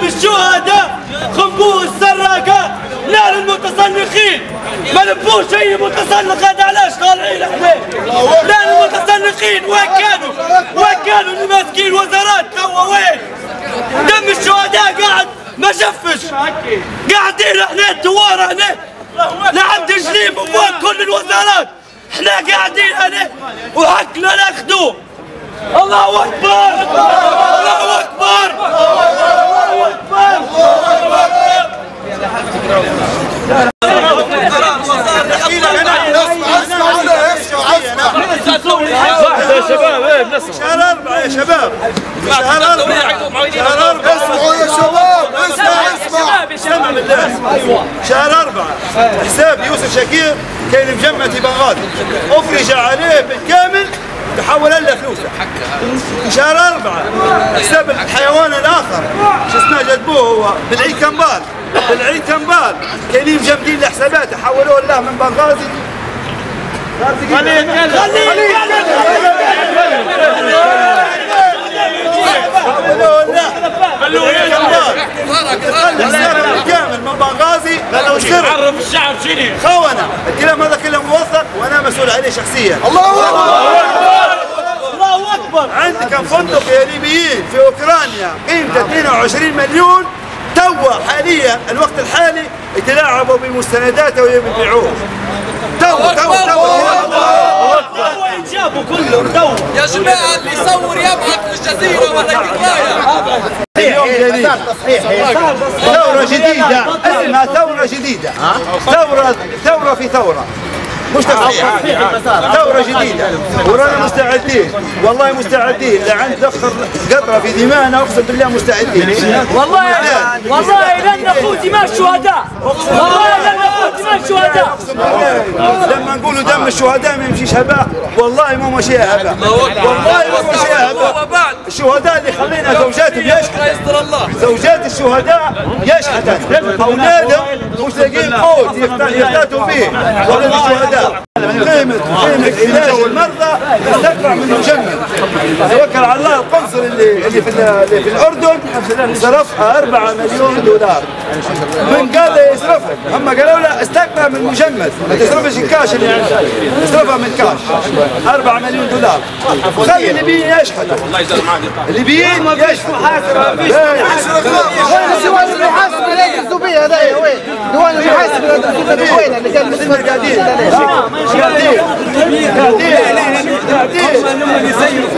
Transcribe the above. دم الشهداء، خنبوش سراقات، نار المتصنخين، ما نبوش اي متصنخ هذا علاش طالعين احنا؟ نار المتصنخين وين كانوا اللي ماسكين وزارات توا وين؟ دم الشهداء قاعد ما شفش، قاعدين احنا الثوار هنا لعند جليب وفوق كل الوزارات، احنا قاعدين هنا وحقنا ناخذوه. الله أكبر! الله أكبر! الله أكبر! الله أكبر! تحول له فلوسه شهر 4 حساب الحيوان الاخر شو اسمه جذبوه هو بالعيد كنبال كاينين مجمدين لحساباته حولوه له من بنغازي. عرف الشعب شنو خونه الكلام هذا كله موثق وانا مسؤول عليه شخصيا. الله اكبر! الله اكبر! عندك فندق يا ليبيين في اوكرانيا قيمته 22 مليون توا حاليا الوقت الحالي يتلاعبوا بمستنداته ويبيعوه توا يجابوا كلهم توا يا جماعه اللي يصور يبعث للجزيره ولا يقراها. صار تصحيح ثورة جديدة اسمها ثورة جديدة ثورة في ثورة مش تصحيح ثورة جديدة ورانا مستعدين والله مستعدين لعند نخسر قطرة في دمانا اقسم بالله مستعدين والله لن نفوت دماء الشهداء والله لن نفوت دماء الشهداء لما نقولوا دم الشهداء ما يمشيش هباء والله ما مشيها هباء والله ما مشيها هباء. الشهداء اللي خلينا زوجاتهم يشحتن زوجات الشهداء يشحتن اولادهم مش لاقيين قوت يختاتوا فيه ولد الشهداء قيمة علاج المرضى تقرع من الجنة. توكل على الله القنصل اللي في الأردن صرفها 4 مليون دولار. من قال لي يصرفها؟ هم قالوا له استقرع من المجمد ما تصرفش الكاش اللي عندك اصرفها من الكاش 4 مليون دولار. خلي الليبيين يشحتوا الليبيين يشحتوا محاسبة ما فيش دوان المحاسبة اللي يدزوا بيها هذايا وين؟ دوان المحاسبة وين اللي كان مسمر قاعدين قاعدين